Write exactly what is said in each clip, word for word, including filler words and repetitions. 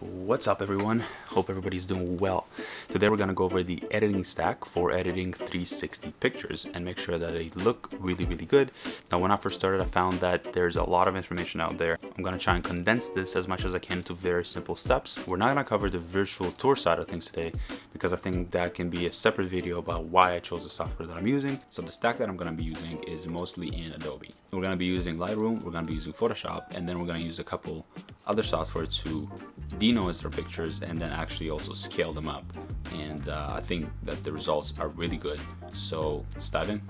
What's up, everyone? Hope everybody's doing well. Today we're going to go over the editing stack for editing three sixty pictures and make sure that they look really, really good. Now, when I first started, I found that there's a lot of information out there. I'm going to try and condense this as much as I can into very simple steps. We're not going to cover the virtual tour side of things today because I think that can be a separate video about why I chose the software that I'm using. So the stack that I'm going to be using is mostly in Adobe. We're going to be using Lightroom, we're going to be using Photoshop, and then we're going to use a couple other software to denoise their pictures and then actually also scale them up, and uh, I think that the results are really good. So let's dive in.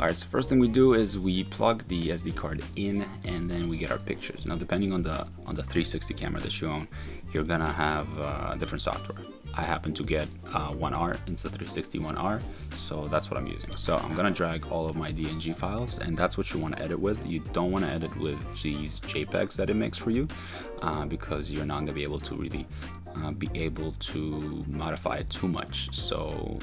All right, so first thing we do is we plug the S D card in and then we get our pictures. Now, depending on the on the three sixty camera that you own, you're gonna have uh, different software. I happen to get uh, one R, Insta three sixty one R, so that's what I'm using. So I'm gonna drag all of my D N G files, and that's what you wanna edit with. You don't wanna edit with these JPEGs that it makes for you uh, because you're not gonna be able to really Uh, be able to modify it too much. So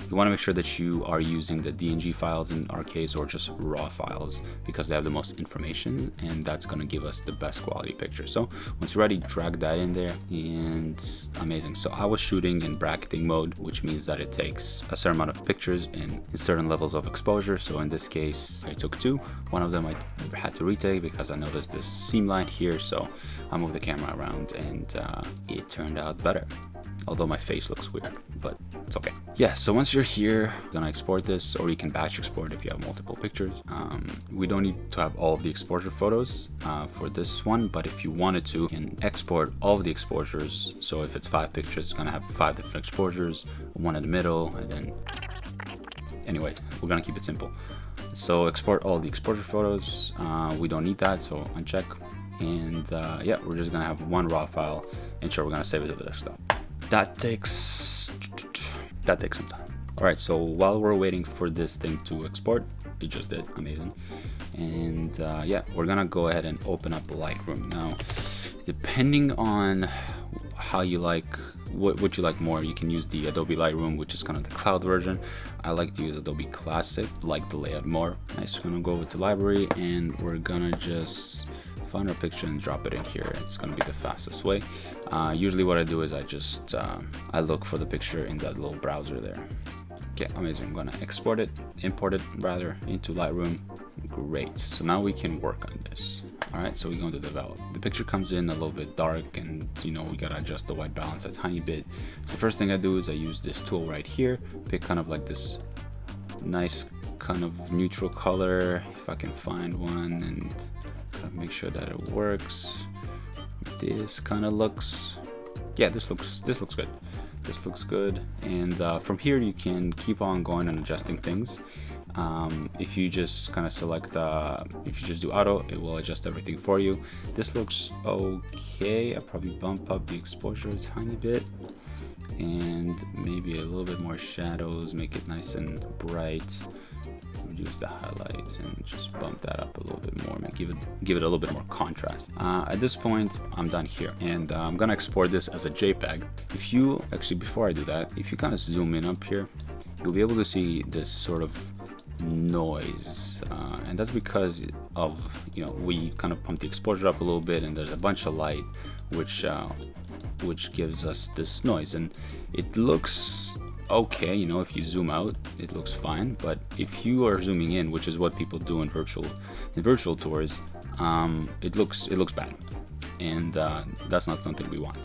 you want to make sure that you are using the D N G files in our case, or just raw files, because they have the most information and that's going to give us the best quality picture. So once you're ready, drag that in there, and amazing. So I was shooting in bracketing mode, which means that it takes a certain amount of pictures and certain levels of exposure. So in this case, I took two. One of them I had to retake because I noticed this seam line here. So I moved the camera around and uh, it turned out better. Although my face looks weird, but it's okay. Yeah, so once you're here, you're gonna export this, or you can batch export if you have multiple pictures. Um, we don't need to have all of the exposure photos uh, for this one, but if you wanted to, you can export all of the exposures. So if it's five pictures, it's gonna have five different exposures, one in the middle, and then... Anyway, we're gonna keep it simple. So export all the exposure photos. Uh, we don't need that, so uncheck. And uh, yeah, we're just gonna have one raw file, and sure, we're gonna save it to the desktop. That takes that takes some time. All right, so while we're waiting for this thing to export, it just did, amazing. And uh, yeah, we're gonna go ahead and open up Lightroom now. Depending on how you like, what would you like more, you can use the Adobe Lightroom, which is kind of the cloud version. I like to use Adobe Classic, like the layout more. I'm just gonna go with the library, and we're gonna just find our picture and drop it in here. It's gonna be the fastest way. Uh, usually what I do is I just, um, I look for the picture in that little browser there. Okay, amazing. I'm gonna export it, import it rather, into Lightroom. Great, so now we can work on this. All right, so we're going to develop. The picture comes in a little bit dark, and you know, we gotta adjust the white balance a tiny bit. So first thing I do is I use this tool right here, pick kind of like this nice kind of neutral color, if I can find one, and kind of make sure that it works. This kind of looks, yeah, this looks, this looks good. This looks good. And uh, from here, you can keep on going and adjusting things. Um, if you just kind of select, uh, if you just do auto, it will adjust everything for you. This looks okay. I'll probably bump up the exposure a tiny bit, and maybe a little bit more shadows, make it nice and bright. Reduce the highlights and just bump that up a little bit more, give it give it a little bit more contrast. Uh, at this point, I'm done here, and uh, I'm gonna export this as a JPEG. If you actually, before I do that, if you kind of zoom in up here, you'll be able to see this sort of noise, uh, and that's because of, you know, we kind of pump the exposure up a little bit, and there's a bunch of light, which uh, which gives us this noise, and it looks okay. You know, if you zoom out, it looks fine, but if you are zooming in, which is what people do in virtual in virtual tours, um, it looks it looks bad, and uh, that's not something we want.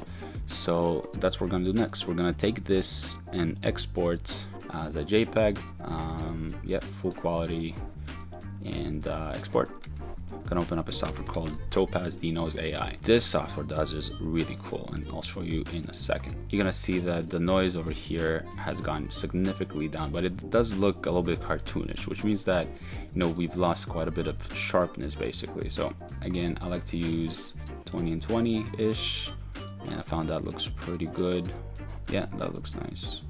So that's what we're gonna do next. We're gonna take this and export as a JPEG, um, yeah, full quality, and uh, export. I'm gonna open up a software called Topaz Denoise A I. This software does is really cool, and I'll show you in a second. You're gonna see that the noise over here has gone significantly down, but it does look a little bit cartoonish, which means that, you know, we've lost quite a bit of sharpness basically. So again, I like to use twenty and twenty-ish, and I found that looks pretty good. Yeah, that looks nice.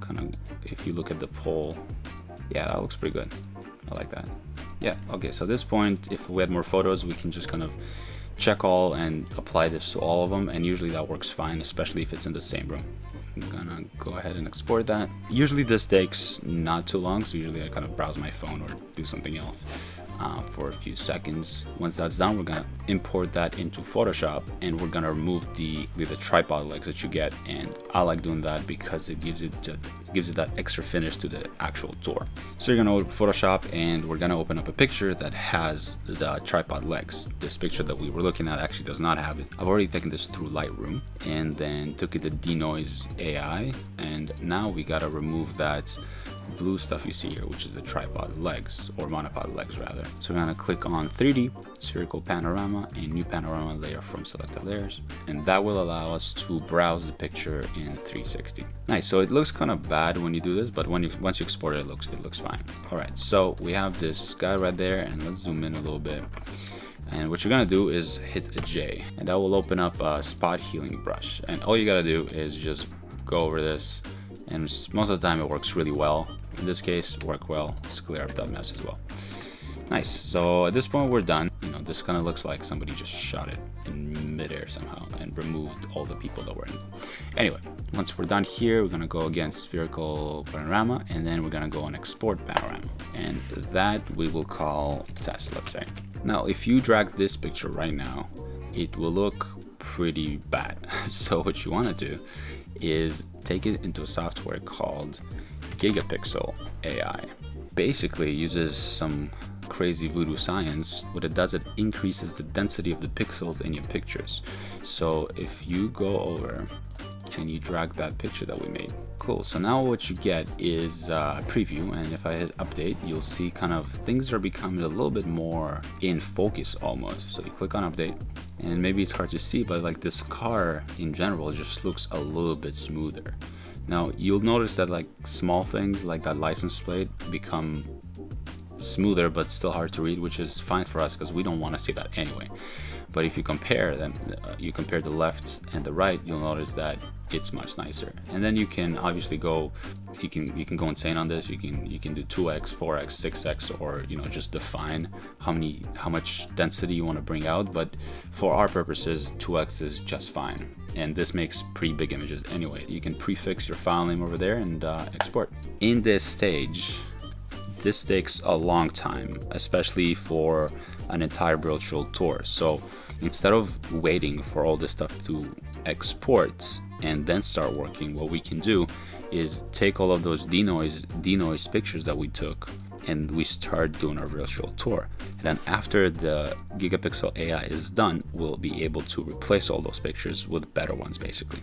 Kind of, if you look at the pole, yeah, that looks pretty good. I like that. Yeah, okay, so at this point, if we had more photos, we can just kind of check all and apply this to all of them, and usually that works fine, especially if it's in the same room. I'm gonna go ahead and export that. Usually this takes not too long, so usually I kind of browse my phone or do something else. uh, for a few seconds. Once that's done, we're gonna import that into Photoshop, and we're gonna remove the the tripod legs that you get. And I like doing that because it gives it just, it gives it that extra finish to the actual tour. So you're gonna open Photoshop, and we're gonna open up a picture that has the tripod legs. This picture that we were looking at actually does not have it. I've already taken this through Lightroom and then took it to Denoise A I, and now we gotta remove that blue stuff you see here, which is the tripod legs, or monopod legs rather. So we're gonna click on three D, spherical panorama, and new panorama layer from selected layers, and that will allow us to browse the picture in three sixty. Nice. So it looks kind of bad when you do this, but when you once you export it, it looks it looks fine. All right, so we have this guy right there, and let's zoom in a little bit. And what you're gonna do is hit a J, and that will open up a spot healing brush. And all you gotta do is just go over this, and most of the time it works really well. In this case, work well. Let's clear up that mess as well. Nice. So at this point, we're done. You know, this kind of looks like somebody just shot it in midair somehow and removed all the people that were in it. Anyway, once we're done here, we're gonna go against spherical panorama, and then we're gonna go on export panorama, and that we will call test, let's say. Now, if you drag this picture right now, it will look pretty bad. So what you want to do is take it into a software called Gigapixel A I. Basically, it uses some crazy voodoo science. What it does, it increases the density of the pixels in your pictures. So if you go over and you drag that picture that we made, cool. So now what you get is a preview, and if I hit update, you'll see kind of things are becoming a little bit more in focus almost. So you click on update, and maybe it's hard to see, but like this car in general just looks a little bit smoother. Now you'll notice that like small things like that license plate become smoother, but still hard to read, which is fine for us because we don't want to see that anyway. But if you compare them, you compare the left and the right, you'll notice that it's much nicer. And then you can obviously go, you can you can go insane on this. You can you can do two X, four X, six X, or you know, just define how many how much density you want to bring out. But for our purposes, two X is just fine. And this makes pretty big images anyway. You can prefix your file name over there and uh, export. In this stage, this takes a long time, especially for an entire virtual tour. So instead of waiting for all this stuff to export and then start working, what we can do is take all of those denoise, denoise pictures that we took, and we start doing our virtual tour. And then after the Gigapixel A I is done, we'll be able to replace all those pictures with better ones basically.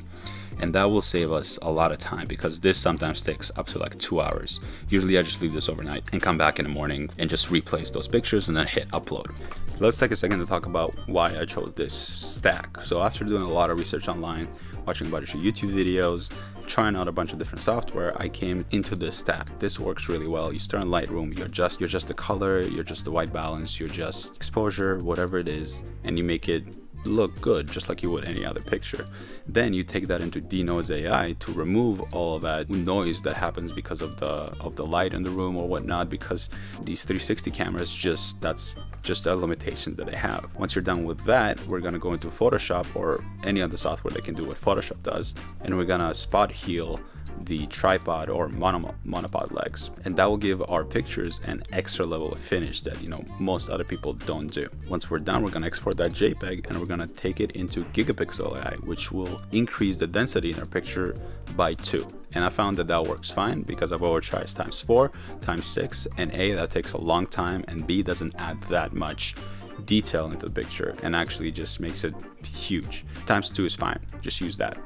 And that will save us a lot of time because this sometimes takes up to like two hours. Usually I just leave this overnight and come back in the morning and just replace those pictures and then hit upload. Let's take a second to talk about why I chose this stack. So after doing a lot of research online, watching a bunch of YouTube videos, trying out a bunch of different software, I came into this stack. This works really well. You start in Lightroom, you adjust, you adjust the color, you adjust the white balance, you adjust exposure, whatever it is, and you make it look good, just like you would any other picture. Then you take that into Denoise A I to remove all of that noise that happens because of the of the light in the room or whatnot, because these three sixty cameras, just that's just a limitation that they have. Once you're done with that, we're gonna go into Photoshop or any other software that can do what Photoshop does, and we're gonna spot heal the tripod or mono, monopod legs, and that will give our pictures an extra level of finish that, you know, most other people don't do. Once we're done, we're going to export that JPEG, and we're going to take it into Gigapixel A I, which will increase the density in our picture by two. And I found that that works fine because I've already tried times four, times six, and A, that takes a long time, and B, doesn't add that much detail into the picture and actually just makes it huge. Times two is fine, just use that.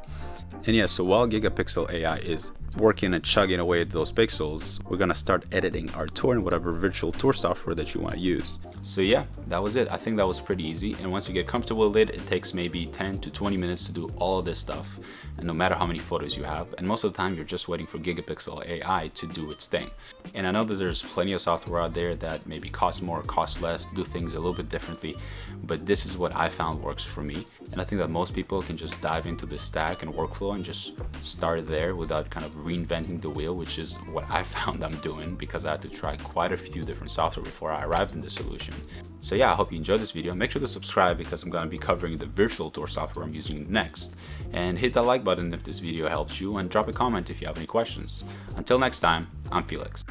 And yeah, so while Gigapixel A I is working and chugging away at those pixels, we're gonna start editing our tour in whatever virtual tour software that you want to use. So yeah, that was it. I think that was pretty easy, and once you get comfortable with it, it takes maybe ten to twenty minutes to do all of this stuff, and no matter how many photos you have. And most of the time you're just waiting for Gigapixel A I to do its thing. And I know that there's plenty of software out there that maybe costs more, costs less, do things a little bit differently, but this is what I found works for me, and I think that most people can just dive into the stack and workflow and just start there without kind of reinventing the wheel, which is what I found I'm doing because I had to try quite a few different software before I arrived in the solution. So yeah, I hope you enjoyed this video. Make sure to subscribe because I'm going to be covering the virtual tour software I'm using next, and hit that like button if this video helps you, and drop a comment if you have any questions. Until next time, I'm Felix.